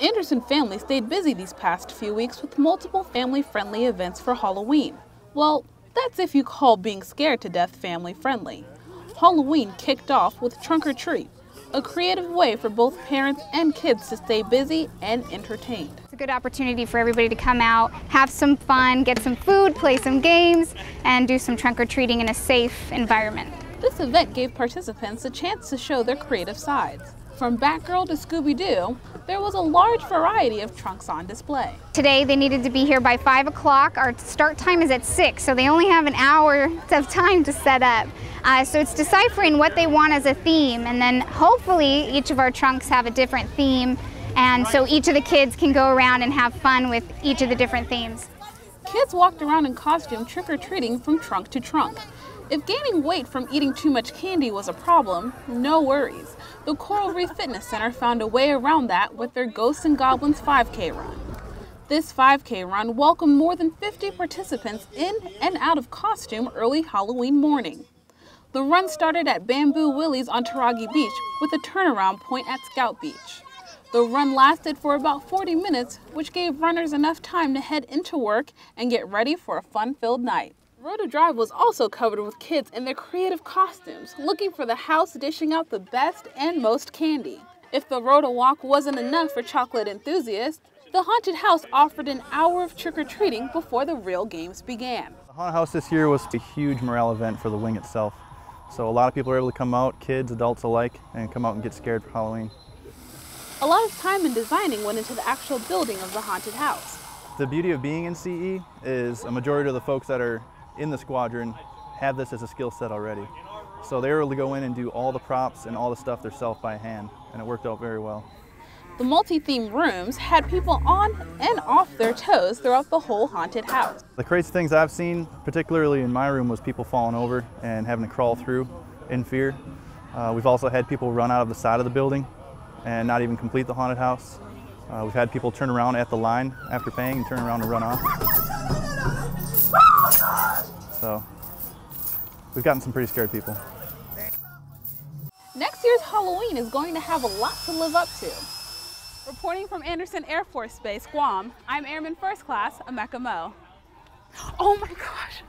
Andersen family stayed busy these past few weeks with multiple family-friendly events for Halloween. Well, that's if you call being scared to death family-friendly. Halloween kicked off with Trunk or Treat, a creative way for both parents and kids to stay busy and entertained. It's a good opportunity for everybody to come out, have some fun, get some food, play some games, and do some trunk or treating in a safe environment. This event gave participants a chance to show their creative sides. From Batgirl to Scooby-Doo, there was a large variety of trunks on display. Today they needed to be here by 5 o'clock. Our start time is at 6, so they only have an hour of time to set up. So it's deciphering what they want as a theme, and then hopefully each of our trunks have a different theme, and so each of the kids can go around and have fun with each of the different themes. Kids walked around in costume trick-or-treating from trunk to trunk. If gaining weight from eating too much candy was a problem, no worries. The Coral Reef Fitness Center found a way around that with their Ghosts and Goblins 5K run. This 5K run welcomed more than 50 participants in and out of costume early Halloween morning. The run started at Bamboo Willy's on Taragi Beach with a turnaround point at Scout Beach. The run lasted for about 40 minutes, which gave runners enough time to head into work and get ready for a fun-filled night. Rhoda Drive was also covered with kids in their creative costumes, looking for the house dishing out the best and most candy. If the Rhoda Walk wasn't enough for chocolate enthusiasts, the Haunted House offered an hour of trick-or-treating before the real games began. The Haunted House this year was a huge morale event for the wing itself. So a lot of people were able to come out, kids, adults alike, and come out and get scared for Halloween. A lot of time and designing went into the actual building of the Haunted House. The beauty of being in CE is a majority of the folks that are in the squadron have this as a skill set already. So they were able to go in and do all the props and all the stuff themselves by hand, and it worked out very well. The multi-theme rooms had people on and off their toes throughout the whole haunted house. The craziest things I've seen, particularly in my room, was people falling over and having to crawl through in fear. We've also had people run out of the side of the building and not even complete the haunted house. We've had people turn around at the line after paying and turn around and run off. So we've gotten some pretty scared people. Next year's Halloween is going to have a lot to live up to. Reporting from Andersen Air Force Base, Guam, I'm Airman First Class, Ameka Mmoh. Oh my gosh.